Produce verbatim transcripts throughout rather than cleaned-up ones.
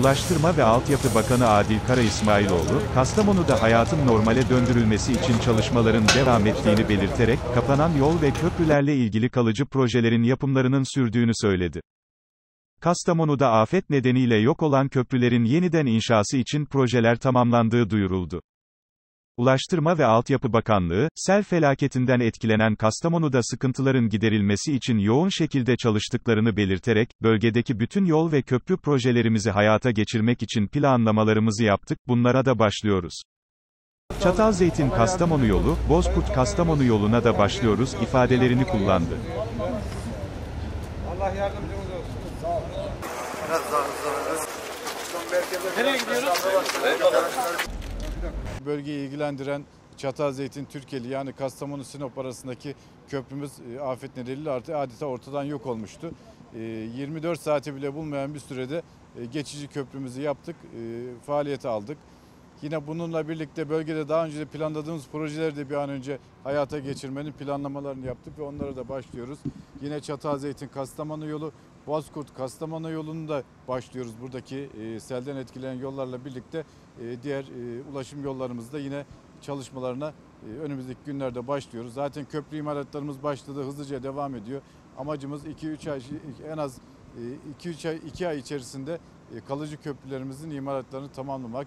Ulaştırma ve Altyapı Bakanı Adil Karaismailoğlu, Kastamonu'da hayatın normale döndürülmesi için çalışmaların devam ettiğini belirterek, kapanan yol ve köprülerle ilgili kalıcı projelerin yapımlarının sürdüğünü söyledi. Kastamonu'da afet nedeniyle yok olan köprülerin yeniden inşası için projeler tamamlandığı duyuruldu. Ulaştırma ve Altyapı Bakanlığı, sel felaketinden etkilenen Kastamonu'da sıkıntıların giderilmesi için yoğun şekilde çalıştıklarını belirterek, bölgedeki bütün yol ve köprü projelerimizi hayata geçirmek için planlamalarımızı yaptık, bunlara da başlıyoruz. Çatalzeytin Kastamonu yolu, Bozkurt Kastamonu yoluna da başlıyoruz ifadelerini kullandı. Allah yardımcımız olsun. Sağ olun. Biraz daha hızlı. Nereye gidiyoruz? Bölgeyi ilgilendiren Çatalzeytin Türkeli yani Kastamonu Sinop arasındaki köprümüz afet nedeniyle artık adeta ortadan yok olmuştu. yirmi dört saati bile bulmayan bir sürede geçici köprümüzü yaptık, faaliyete aldık. Yine bununla birlikte bölgede daha önce de planladığımız projeleri de bir an önce hayata geçirmenin planlamalarını yaptık ve onlara da başlıyoruz. Yine Çatalzeytin Kastamonu yolu, Bozkurt Kastamonu yolunu da başlıyoruz. Buradaki e, selden etkilenen yollarla birlikte e, diğer e, ulaşım yollarımızda yine çalışmalarına e, önümüzdeki günlerde başlıyoruz. Zaten köprü imalatlarımız başladı, hızlıca devam ediyor. Amacımız iki üç ay en az iki üç ay iki ay içerisinde e, kalıcı köprülerimizin imalatlarını tamamlamak.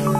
Yeah.